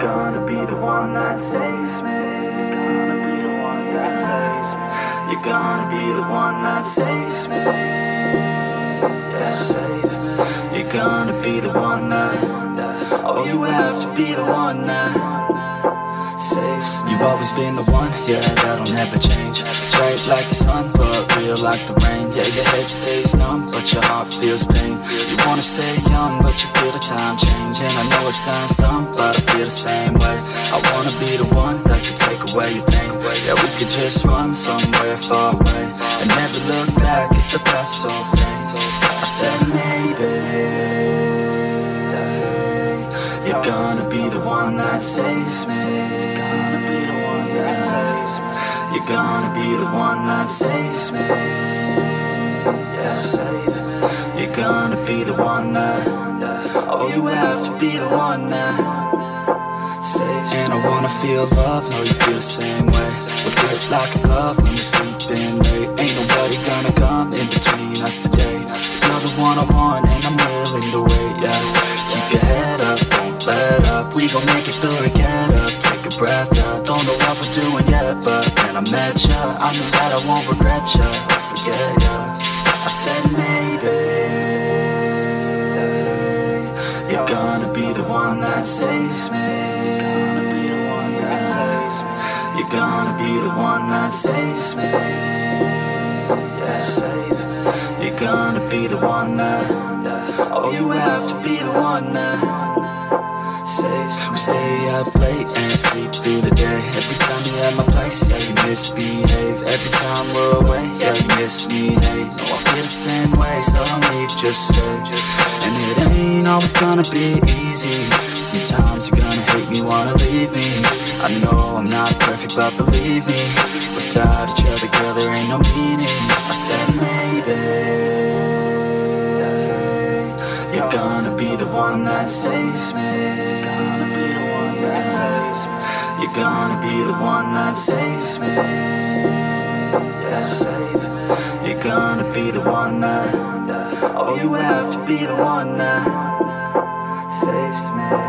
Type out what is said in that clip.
gonna be the one that saves me. You're gonna be the one that saves me. Yeah, saves. You're gonna be the one that, oh, you have to be the one that saves me. You've always been the one, yeah, that'll never change. Bright like the sun, but real like the rain. Yeah, your head stays numb, but your heart feels pain. You wanna stay young, but you feel the time change. And I know it sounds dumb, but I feel the same way. I wanna be the one that can take away your pain. Yeah, we could just run somewhere far away and never look back at the past so faint. I said maybe you're gonna be the one that saves me. You're gonna be the one that saves me. Yeah, saves. You're gonna be the one that, oh, you have to be the one that saves me. And I wanna feel love, know you feel the same way. We flip like a glove when we're sleeping late. Ain't nobody gonna come in between us today. You're the one I want and I'm willing to wait, yeah. Keep your head up, don't let up. We gon' make it through the get up. Take a breath, yeah. Don't know what we're doing yet, but when I met ya, I knew that I won't regret ya or forget ya. I said maybe you're gonna be the one that saves me. You're gonna be the one that saves me. Yeah, saves. You're gonna be the one that, oh, you have to be the one that saves. We stay up late and sleep through the day. Every time you're at my place, yeah, you misbehave. Every time we're away, yeah, you miss me, hey. No, I feel the same way, so I'll leave, just stay. And it ain't always gonna be easy. Sometimes you're gonna hate me, wanna leave me. I know I'm not perfect, but believe me, without each other, girl, there ain't no meaning. I said maybe you're gonna be the one that saves me. You're gonna be the one that saves me. Yeah, saves. You're gonna be the one that, oh, you have to be the one that saves me.